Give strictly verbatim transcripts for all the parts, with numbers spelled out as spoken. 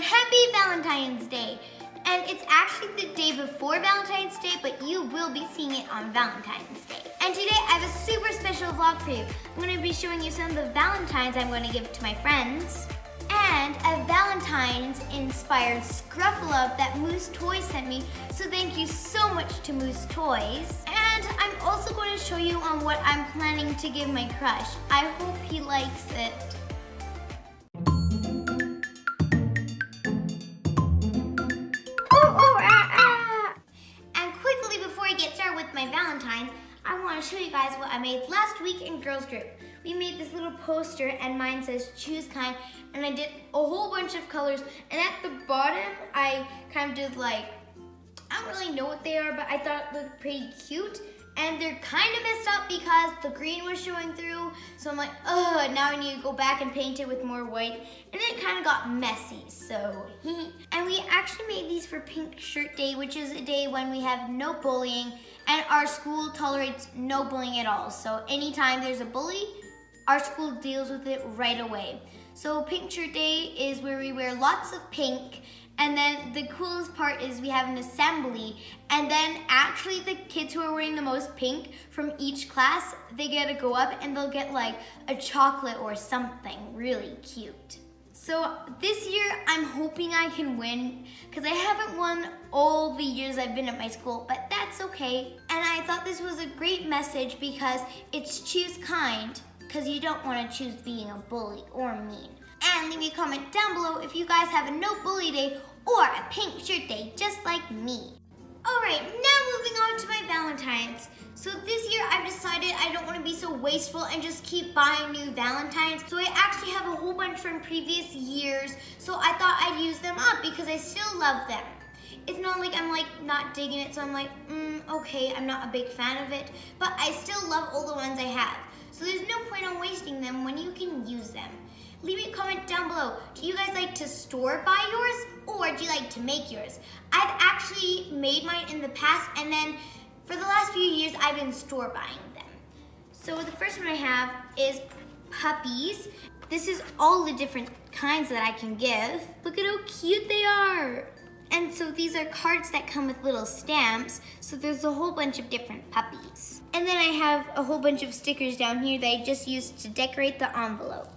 and happy Valentine's Day. And it's actually the day before Valentine's Day, but you will be seeing it on Valentine's Day. And today I have a super special vlog for you. I'm gonna be showing you some of the Valentines I'm gonna give to my friends, and a Valentine's inspired Scruff-a-Luvs that Moose Toys sent me. So thank you so much to Moose Toys. And I'm also going to show you on what I'm planning to give my crush. I hope he likes it. Oh, oh, ah, ah. And quickly before I get started with my Valentine's, I want to show you guys what I made last week in girls group. We made this little poster and mine says choose kind, and I did a whole bunch of colors, and at the bottom I kind of did like, I don't really know what they are, but I thought it looked pretty cute, and they're kind of messed up because the green was showing through, so I'm like, oh, now I need to go back and paint it with more white, and then it kind of got messy, so and we actually made these for Pink Shirt Day, which is a day when we have no bullying, and our school tolerates no bullying at all, so anytime there's a bully, our school deals with it right away. So Pink Shirt Day is where we wear lots of pink, and then the coolest part is we have an assembly, and then actually the kids who are wearing the most pink from each class, they get to go up and they'll get like a chocolate or something really cute. So this year I'm hoping I can win, because I haven't won all the years I've been at my school, but that's okay. And I thought this was a great message because it's choose kind, because you don't want to choose being a bully or mean. And leave me a comment down below if you guys have a no bully day or a pink shirt day just like me. Alright, now moving on to my Valentine's. So this year I've decided I don't want to be so wasteful and just keep buying new Valentines. So I actually have a whole bunch from previous years, so I thought I'd use them up because I still love them. It's not like I'm like not digging it, so I'm like, mm, okay, I'm not a big fan of it, but I still love all the ones I have. So there's no point on wasting them when you can use them. Leave me a comment down below. Do you guys like to store buy yours, or do you like to make yours? I've actually made mine in the past, and then for the last few years I've been store buying them. So the first one I have is puppies. This is all the different kinds that I can give. Look at how cute they are. And so these are cards that come with little stamps, so there's a whole bunch of different puppies. And then I have a whole bunch of stickers down here that I just used to decorate the envelope.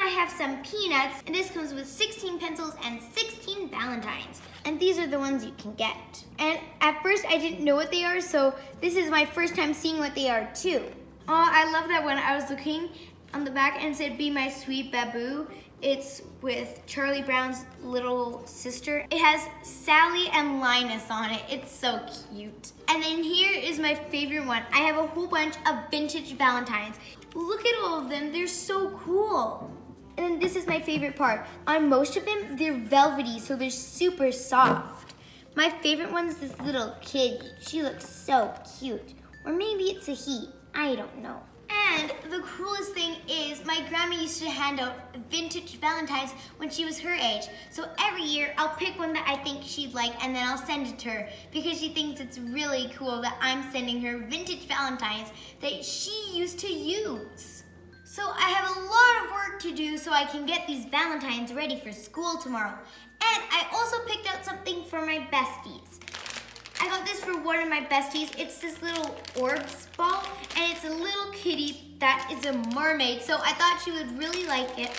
I have some peanuts, and this comes with sixteen pencils and sixteen Valentines. And these are the ones you can get. And at first I didn't know what they are, so this is my first time seeing what they are too. Oh, I love that one. I was looking on the back and it said, "Be my sweet baboo." It's with Charlie Brown's little sister. It has Sally and Linus on it. It's so cute. And then here is my favorite one. I have a whole bunch of vintage Valentines. Look at all of them, they're so cool. And then this is my favorite part. On most of them, they're velvety, so they're super soft. My favorite one's this little kitty. She looks so cute. Or maybe it's a he, I don't know. And the coolest thing is my grandma used to hand out vintage Valentines when she was her age. So every year I'll pick one that I think she'd like, and then I'll send it to her because she thinks it's really cool that I'm sending her vintage Valentines that she used to use. So I have a lot of work to do so I can get these Valentines ready for school tomorrow. And I also picked out something for my besties. I got this for one of my besties. It's this little orbs ball, and it's a little kitty that is a mermaid, so I thought she would really like it.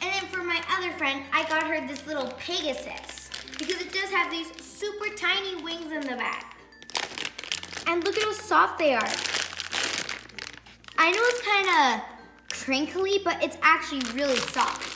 And then for my other friend, I got her this little Pegasus, because it does have these super tiny wings in the back. And look at how soft they are. I know it's kind of crinkly, but it's actually really soft.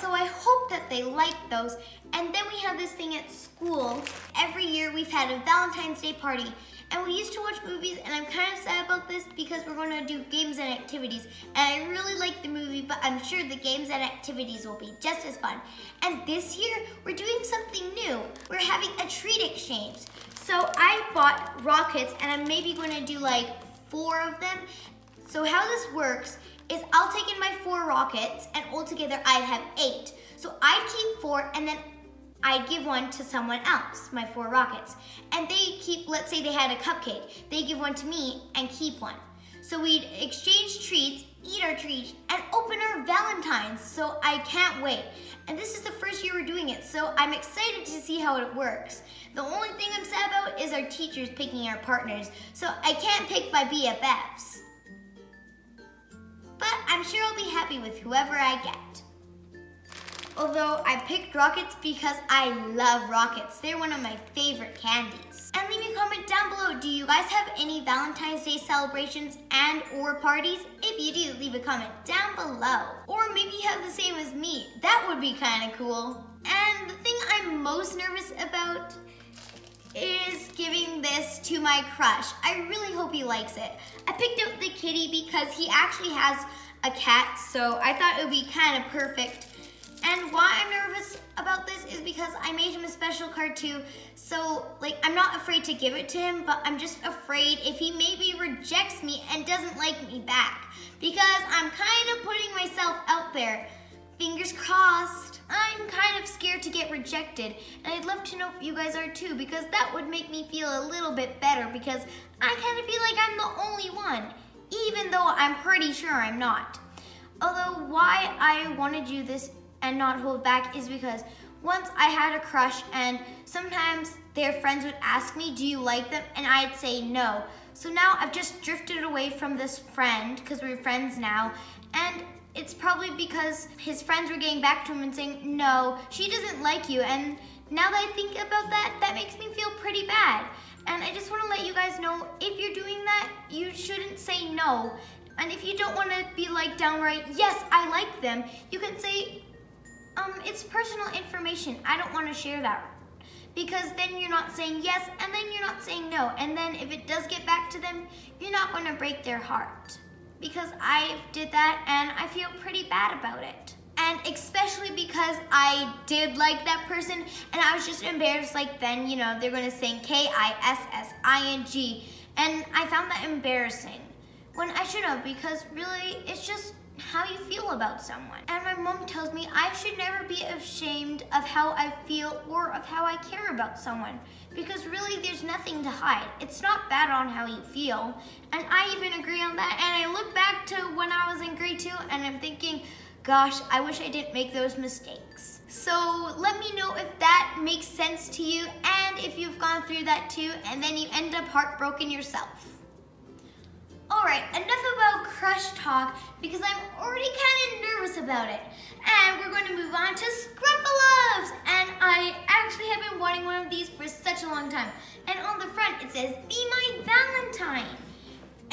So I hope that they like those. And then we have this thing at school. Every year we've had a Valentine's Day party, and we used to watch movies, and I'm kind of sad about this because we're going to do games and activities. And I really like the movie, but I'm sure the games and activities will be just as fun. And this year we're doing something new. We're having a treat exchange. So I bought rockets, and I'm maybe going to do like four of them. So how this works is I'll take in my four rockets, and altogether I have eight. So I keep four, and then I give one to someone else, my four rockets. And they keep, let's say they had a cupcake, they give one to me and keep one. So we'd exchange treats, eat our treats, and open our Valentines. So I can't wait. And this is the first year we're doing it, so I'm excited to see how it works. The only thing I'm sad about is our teachers picking our partners, so I can't pick my B F Fs. But I'm sure I'll be happy with whoever I get. Although I picked rockets because I love rockets. They're one of my favorite candies. And leave me a comment down below. Do you guys have any Valentine's Day celebrations and or parties? If you do, leave a comment down below. Or maybe you have the same as me. That would be kind of cool. And the thing I'm most nervous about is giving this to my crush. I really hope he likes it. I picked out the kitty because he actually has a cat, so I thought it would be kind of perfect. And why I'm nervous about this is because I made him a special card too, so like I'm not afraid to give it to him, but I'm just afraid if he maybe rejects me and doesn't like me back, because I'm kind of putting myself out there. Fingers crossed. I'm kind of scared to get rejected, and I'd love to know if you guys are too, because that would make me feel a little bit better, because I kind of feel like I'm the only one, even though I'm pretty sure I'm not. Although why I want to do this and not hold back is because once I had a crush, and sometimes their friends would ask me, do you like them? And I'd say no. So now I've just drifted away from this friend, because we're friends now, and it's probably because his friends were getting back to him and saying, no, she doesn't like you. And now that I think about that, that makes me feel pretty bad. And I just want to let you guys know, if you're doing that, you shouldn't say no. And if you don't want to be like downright, yes, I like them, you can say, Um, it's personal information. I don't want to share that, because then you're not saying yes, and then you're not saying no, and then if it does get back to them, you're not going to break their heart, because I did that and I feel pretty bad about it. And especially because I did like that person and I was just embarrassed, like then, you know, they're going to sing K I S S I N G, and I found that embarrassing when I should have, because really it's just how you feel about someone. And my mom tells me I should never be ashamed of how I feel or of how I care about someone, because really there's nothing to hide. It's not bad on how you feel, and I even agree on that. And I look back to when I was in grade two and I'm thinking, gosh, I wish I didn't make those mistakes. So let me know if that makes sense to you, and if you've gone through that too, and then you end up heartbroken yourself. Alright, enough about crush talk, because I'm already kind of nervous about it. And we're going to move on to Scruff-a-Luvs! And I actually have been wanting one of these for such a long time. And on the front it says, be my Valentine!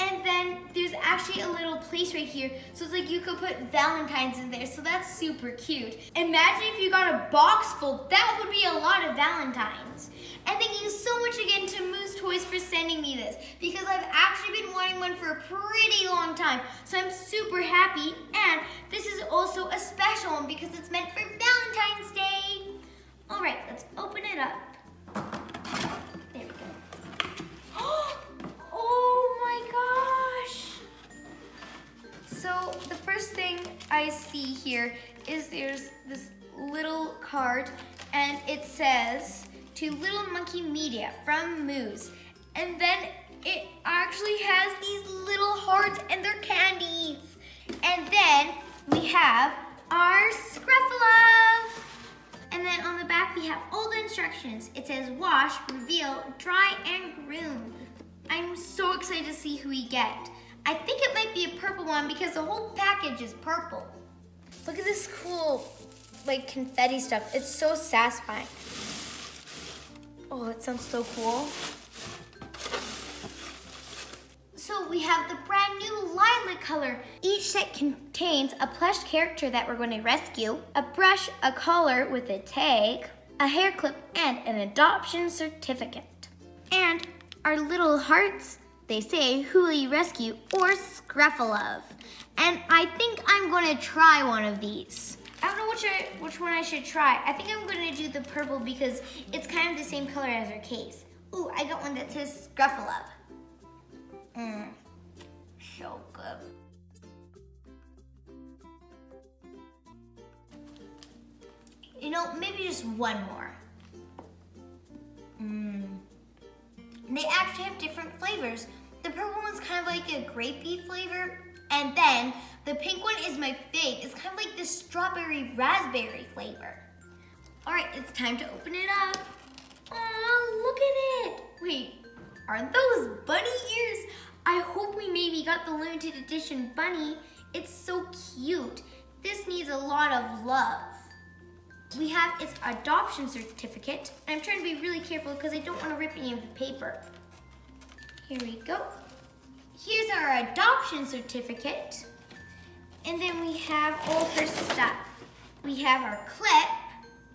And then there's actually a little place right here, so it's like you could put Valentines in there, so that's super cute. Imagine if you got a box full, that would be a lot of Valentines. And thank you so much again to Moose Toys for sending me this, because I've actually been wanting one for a pretty long time, so I'm super happy. And this is also a special one because it's meant for Valentine's Day. All right, let's open it up. There we go. Oh my gosh. So the first thing I see here is there's this little card and it says, to Little Monkey Media from Moose. And then it actually has these little hearts and their candies. And then we have our Scruff-a-Luvs. And then on the back we have all the instructions. It says wash, reveal, dry, and groom. I'm so excited to see who we get. I think it might be a purple one because the whole package is purple. Look at this cool like confetti stuff. It's so satisfying. Oh, that sounds so cool. So we have the brand new lilac color. Each set contains a plush character that we're going to rescue, a brush, a collar with a tag, a hair clip, and an adoption certificate. And our little hearts, they say, Hooli Rescue or Scruff-a-Love. And I think I'm going to try one of these. I don't know which, I, which one I should try. I think I'm gonna do the purple because it's kind of the same color as our case. Ooh, I got one that says Scruff-a-Love. Mmm, so good. You know, maybe just one more. Mmm. They actually have different flavors. The purple one's kind of like a grapey flavor. And then the pink one is my fave. It's kind of like this strawberry raspberry flavor. All right, it's time to open it up. Aw, look at it. Wait, aren't those bunny ears? I hope we maybe got the limited edition bunny. It's so cute. This needs a lot of love. We have its adoption certificate. I'm trying to be really careful because I don't want to rip any of the paper. Here we go. Here's our adoption certificate. And then we have all her stuff. We have our clip.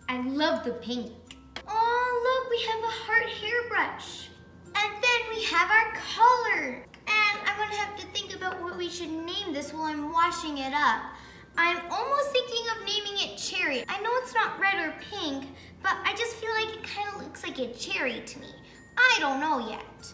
I love the pink. Oh, look, we have a heart hairbrush. And then we have our collar. And I'm gonna have to think about what we should name this while I'm washing it up. I'm almost thinking of naming it Cherry. I know it's not red or pink, but I just feel like it kind of looks like a cherry to me. I don't know yet.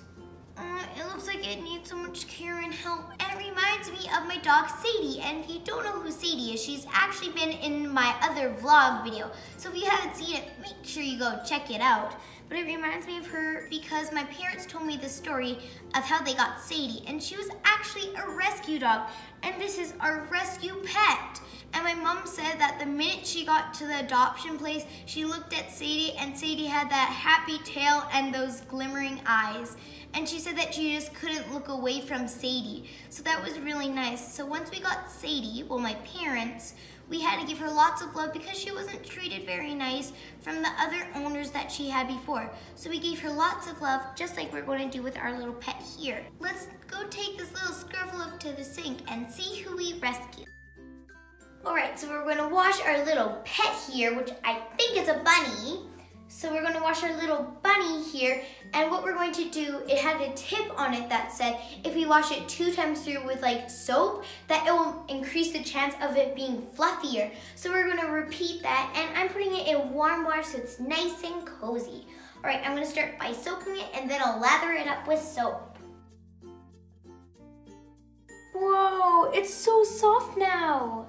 Uh, it looks like it needs so much care and help. And it reminds me of my dog Sadie. And if you don't know who Sadie is, she's actually been in my other vlog video. So if you haven't seen it, make sure you go check it out. But it reminds me of her because my parents told me the story of how they got Sadie. And she was actually a rescue dog. And this is our rescue pet. And my mom said that the minute she got to the adoption place, she looked at Sadie, and Sadie had that happy tail and those glimmering eyes. And she said that she just couldn't look away from Sadie. So that was really nice. So once we got Sadie, well, my parents, we had to give her lots of love because she wasn't treated very nice from the other owners that she had before. So we gave her lots of love, just like we're going to do with our little pet here. Let's go take this little Scruff-a-Luvs to the sink and see who we rescued. All right, so we're gonna wash our little pet here, which I think is a bunny. So we're gonna wash our little bunny here, and what we're going to do, it had a tip on it that said if we wash it two times through with like soap, that it will increase the chance of it being fluffier. So we're gonna repeat that, and I'm putting it in warm water so it's nice and cozy. All right, I'm gonna start by soaking it, and then I'll lather it up with soap. Whoa, it's so soft now.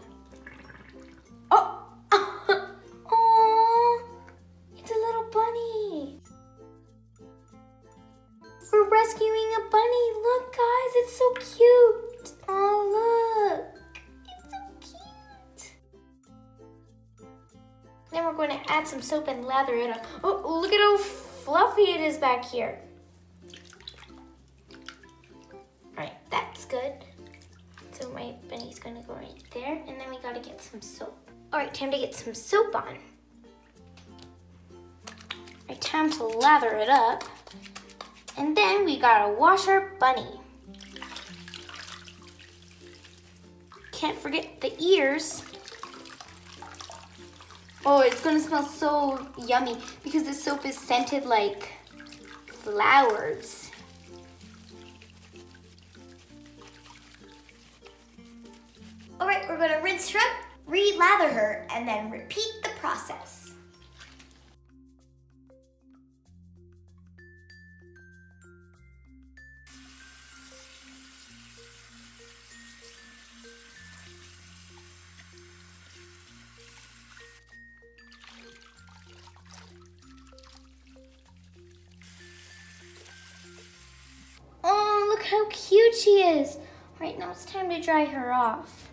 Rescuing a bunny. Look, guys, it's so cute. Oh, look. It's so cute. Then we're going to add some soap and lather it up. Oh, look at how fluffy it is back here. All right, that's good. So my bunny's going to go right there. And then we got to get some soap. All right, time to get some soap on. All right, time to lather it up. And then we gotta wash our bunny. Can't forget the ears. Oh, it's gonna smell so yummy because the soap is scented like flowers. All right, we're gonna rinse her up, re-lather her, and then repeat the process. How cute she is. Right now it's time to dry her off.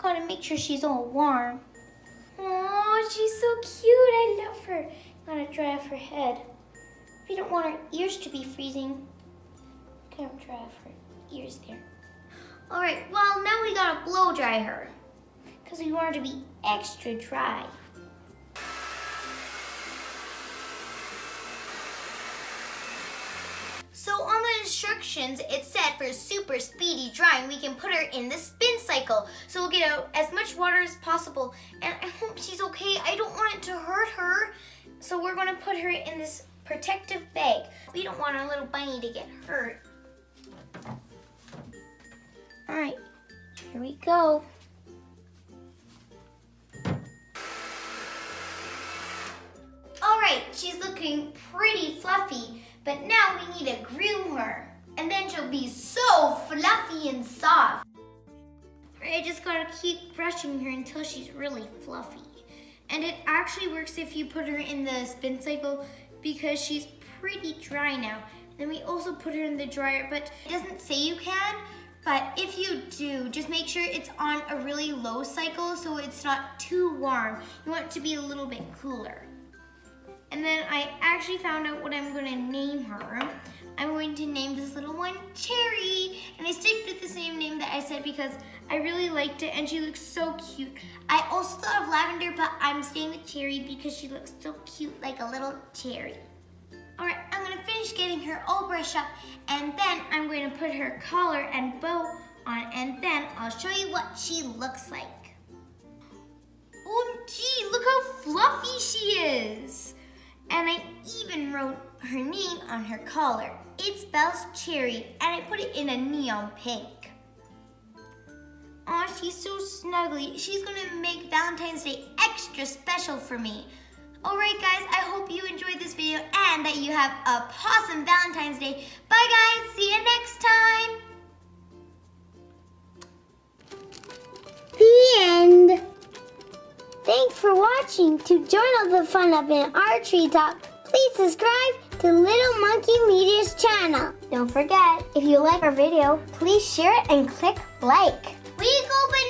Gotta make sure she's all warm. Oh, she's so cute. I love her. Gotta dry off her head. We don't want her ears to be freezing. Gotta dry off her ears there. All right, well, now we gotta blow dry her because we want her to be extra dry. So on the instructions, it said for super speedy drying, we can put her in the spin cycle. So we'll get out as much water as possible. And I hope she's okay. I don't want it to hurt her. So we're gonna put her in this protective bag. We don't want our little bunny to get hurt. All right, here we go. All right, she's looking pretty fluffy. But now we need to groom her. And then she'll be so fluffy and soft. I just gotta keep brushing her until she's really fluffy. And it actually works if you put her in the spin cycle because she's pretty dry now. Then we also put it in the dryer, but it doesn't say you can, but if you do, just make sure it's on a really low cycle so it's not too warm. You want it to be a little bit cooler. And then I actually found out what I'm going to name her. I'm going to name this little one Cherry, and I sticked with the same name that I said because I really liked it and she looks so cute. I also thought of Lavender, but I'm staying with Cherry because she looks so cute like a little cherry. Alright, I'm going to finish getting her all brushed up and then I'm going to put her collar and bow on and then I'll show you what she looks like. O M G, look how fluffy she is! And I even wrote her name on her collar. It spells Cherry, and I put it in a neon pink. Aw, she's so snuggly. She's gonna make Valentine's Day extra special for me. Alright guys, I hope you enjoyed this video and that you have a awesome Valentine's Day. Bye guys, see you next time. The end. Thanks for watching. To join all the fun up in our treetop, please subscribe to Little Monkey Media's channel. Don't forget, if you like our video, please share it and click like. We go